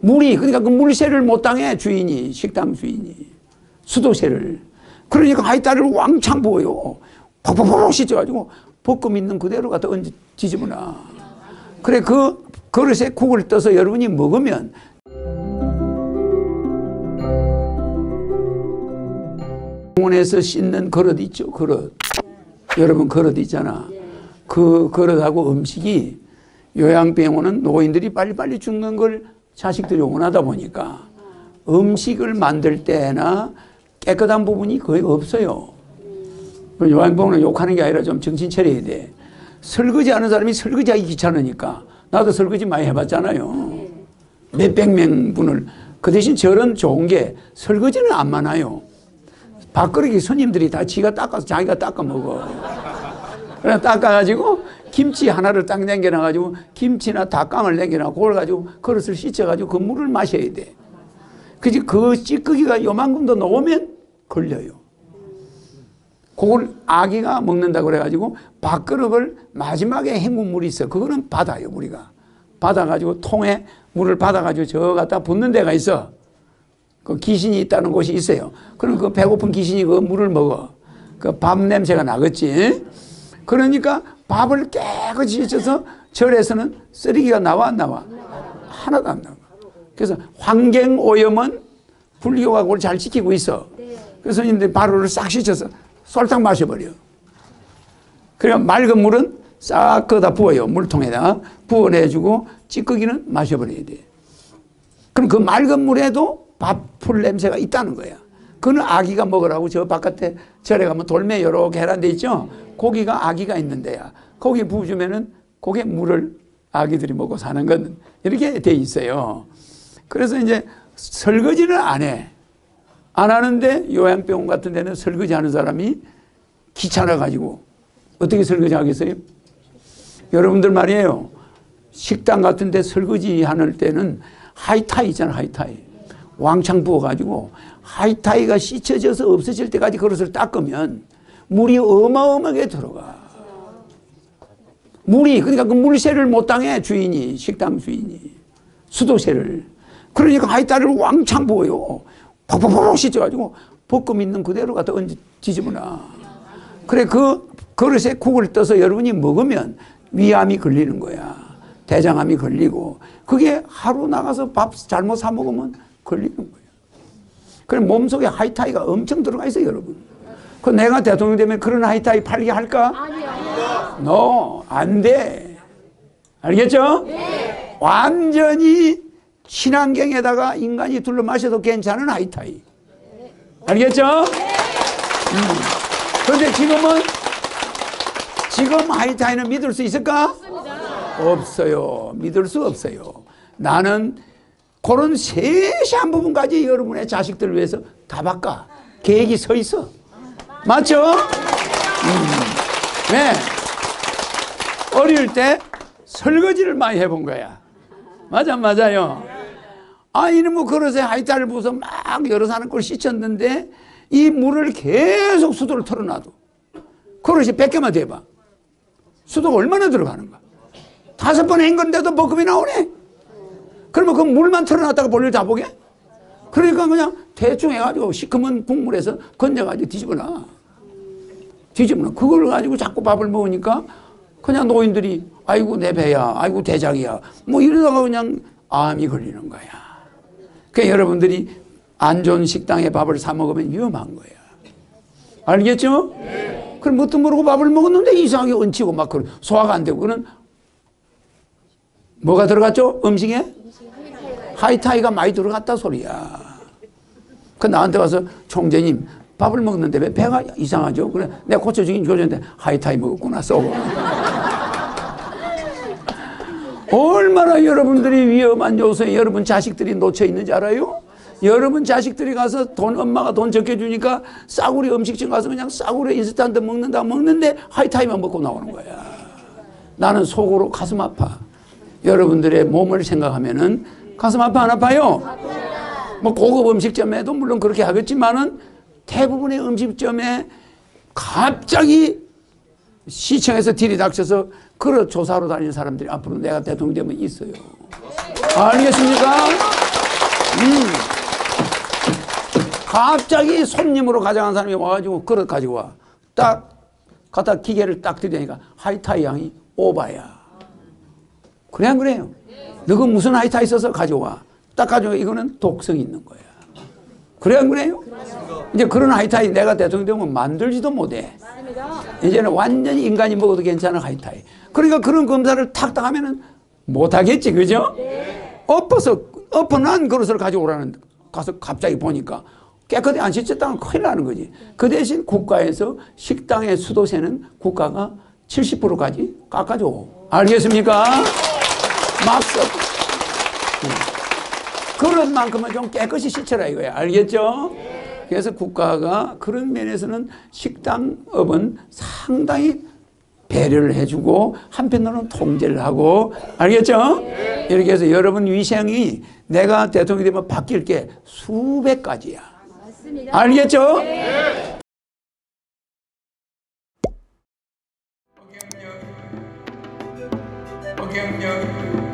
물이, 그러니까 그 물세를 못 당해, 주인이, 식당 주인이. 수도세를. 그러니까 하이따를 왕창 부어요. 팍팍팍 씻어가지고 볶음 있는 그대로 갖다 얹어 뒤집어놔. 그래, 그 그릇에 국을 떠서 여러분이 먹으면 공원에서 씻는 그릇 있죠, 그릇. 여러분 그릇 있잖아. 그 그릇하고 음식이 요양병원은 노인들이 빨리빨리 죽는 걸 자식들이 원하다 보니까 음식을 만들 때나 깨끗한 부분이 거의 없어요. 요양병원은 욕하는 게 아니라 좀 정신 차려야 돼. 설거지하는 사람이 설거지하기 귀찮으니까. 나도 설거지 많이 해봤잖아요. 몇백 명분을. 그 대신 저런 좋은 게 설거지는 안 많아요. 밥그릇이 손님들이 다 지가 닦아서 자기가 닦아 먹어. 그래서 닦아가지고 김치 하나를 딱 남겨놔가지고 김치나 닭강을 남겨놔. 그걸 가지고 그릇을 씻어가지고 그 물을 마셔야 돼. 그지? 그 찌꺼기가 요만큼 더 놓으면 걸려요. 그걸 아기가 먹는다고 그래가지고 밥그릇을 마지막에 헹군 물이 있어. 그거는 받아요, 우리가. 받아가지고 통에 물을 받아가지고 저 갖다 붓는 데가 있어. 그 귀신이 있다는 곳이 있어요. 그럼 그 배고픈 귀신이 그 물을 먹어. 그 밥 냄새가 나겠지. 그러니까 밥을 깨끗이 씻어서 절에서는 쓰레기가 나와 안 나와? 하나도 안 나와. 그래서 환경오염은 불교가 그걸 잘 지키고 있어. 그래서 이제 발효를 싹 씻어서 쏠딱 마셔버려. 그러면 맑은 물은 싹 거다 부어요. 물통에다 부어내주고 찌꺼기는 마셔버려야 돼. 그럼 그 맑은 물에도 밥풀 냄새가 있다는 거야. 그건 아기가 먹으라고 저 바깥에 절에 가면 돌매 요렇게 해란 데 있죠. 고기가 아기가 있는 데야. 고기 부어주면은 고기 물을 아기들이 먹고 사는 건 이렇게 돼 있어요. 그래서 이제 설거지를 안 해. 안 하는데 요양병원 같은 데는 설거지하는 사람이 귀찮아가지고 어떻게 설거지하겠어요? 여러분들 말이에요. 식당 같은 데 설거지하는 때는 하이타이 있잖아요. 하이타이. 왕창 부어가지고 하이타이가 씻혀져서 없어질 때까지 그릇을 닦으면 물이 어마어마하게 들어가. 물이, 그러니까 그 물세를 못 당해, 주인이, 식당 주인이. 수도세를. 그러니까 하이타이를 왕창 부어요. 팍팍팍 씻어가지고 볶음 있는 그대로 갖다 얹어 뒤집어놔. 그래, 그 그릇에 국을 떠서 여러분이 먹으면 위암이 걸리는 거야. 대장암이 걸리고. 그게 하루 나가서 밥 잘못 사 먹으면 걸리는 거야. 그래, 몸속에 하이타이가 엄청 들어가 있어요, 여러분. 그 내가 대통령 되면 그런 하이타이 팔게 할까? 아니요. No, 안 돼. 알겠죠? 네. 완전히 친환경에다가 인간이 둘러 마셔도 괜찮은 하이타이. 알겠죠? 그런데 지금 하이타이는 믿을 수 있을까? 없어요. 믿을 수 없어요. 나는 그런 세세한 부분까지 여러분의 자식들을 위해서 다 바꿔. 계획이 서 있어. 맞죠? 왜? 어릴 때 설거지를 많이 해본 거야. 맞아, 맞아요. 아, 이놈의 그릇에 하이타를 부어서 막 여러 사람 걸 씻었는데 이 물을 계속 수도를 털어놔도 그릇이 100개만 돼봐. 수도가 얼마나 들어가는가. 5번 헹건데도 버금이 나오네. 그러면 그 물만 털어놨다가 볼일 다 보게? 그러니까 그냥 대충 해가지고 시커먼 국물에서 건져가지고 뒤집어놔. 뒤집어놔. 그걸 가지고 자꾸 밥을 먹으니까 그냥 노인들이 아이고 내 배야, 아이고 대장이야, 뭐 이러다가 그냥 암이 걸리는 거야. 그러니까 여러분들이 안 좋은 식당에 밥을 사 먹으면 위험한 거야. 알겠죠? 네. 그럼 뭣도 모르고 밥을 먹었는데 이상하게 얹히고 막 그런 소화가 안 되고 그는 뭐가 들어갔죠? 음식에? 하이타이가 많이 들어갔다 소리야. 그 나한테 와서 총재님 밥을 먹는데 왜 배가 이상하죠? 그래 내가 고쳐주긴 줘줬는데 하이타이 먹었구나 쏘고. 얼마나 여러분들이 위험한 요소에 여러분 자식들이 놓쳐 있는지 알아요? 여러분 자식들이 가서 돈 엄마가 돈 적게 주니까 싸구려 음식점 가서 그냥 싸구려 인스턴트 먹는데 하이타이만 먹고 나오는 거야. 나는 속으로 가슴 아파. 여러분들의 몸을 생각하면은 가슴 아파 안 아파요? 뭐 고급 음식점에도 물론 그렇게 하겠지만은 대부분의 음식점에 갑자기 시청에서 들이닥쳐서 그런 조사로 다니는 사람들이 앞으로 내가 대통령 되면 있어요. 알겠습니까? 갑자기 손님으로 가져간 사람이 와가지고 그릇 가지고 와. 딱 갖다 기계를 딱 들이니까 하이타이 양이 오바야. 그냥 그래요. 너가 무슨 하이타이 써서 가져와. 딱 가져와. 이거는 독성이 있는 거야. 그래요, 안 그래요? 이제 그런 하이타이 내가 대통령 되면 만들지도 못해. 이제는 완전히 인간이 먹어도 괜찮은 하이타이. 그러니까 그런 검사를 탁탁 하면은 못하겠지, 그죠? 엎어서, 엎어난 그릇을 가져오라는, 가서 갑자기 보니까 깨끗이 안 씻었다면 큰일 나는 거지. 그 대신 국가에서 식당의 수도세는 국가가 70%까지 깎아줘. 알겠습니까? 막서. 그런 만큼은 좀 깨끗이 씻어라 이거야. 알겠죠? 그래서 국가가 그런 면에서는 식당업은 상당히 배려를 해주고 한편으로는 통제를 하고, 알겠죠? 이렇게 해서 여러분 위생이 내가 대통령이 되면 바뀔 게 수백 가지야. 알겠죠? 경력